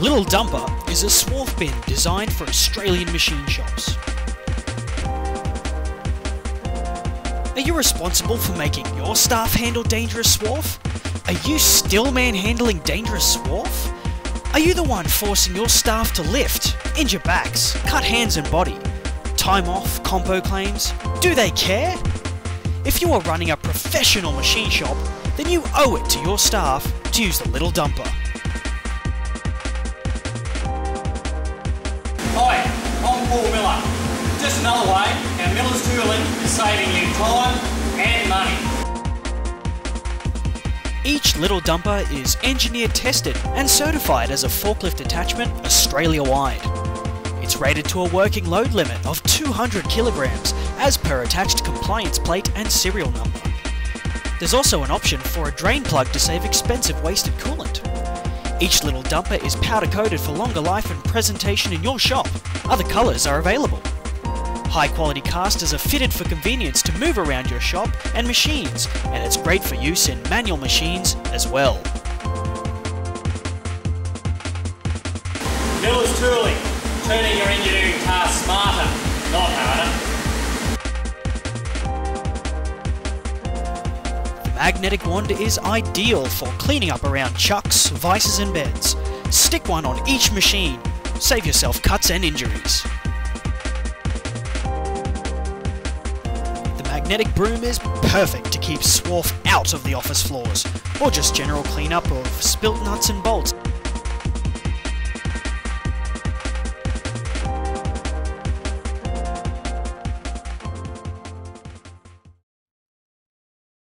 Lil Dumpa is a swarf bin designed for Australian machine shops. Are you responsible for making your staff handle dangerous swarf? Are you still manhandling dangerous swarf? Are you the one forcing your staff to lift, injure backs, cut hands and body? Time off, compo claims? Do they care? If you are running a professional machine shop, then you owe it to your staff to use the Lil Dumpa. Hi, I'm Paul Miller. Just another way our Miller's Tooling is saving you time and money. Each Lil Dumpa is engineer tested and certified as a forklift attachment Australia-wide. It's rated to a working load limit of 200 kilograms as per attached compliance plate and serial number. There's also an option for a drain plug to save expensive wasted coolant. Each Lil Dumpa is powder coated for longer life and presentation in your shop. Other colours are available. High quality casters are fitted for convenience to move around your shop and machines, and it's great for use in manual machines as well. Miller's Tooling, turning your engineering tasks smarter, not harder. Magnetic wand is ideal for cleaning up around chucks, vices and beds. Stick one on each machine. Save yourself cuts and injuries. The magnetic broom is perfect to keep swarf out of the office floors, or just general cleanup of spilt nuts and bolts.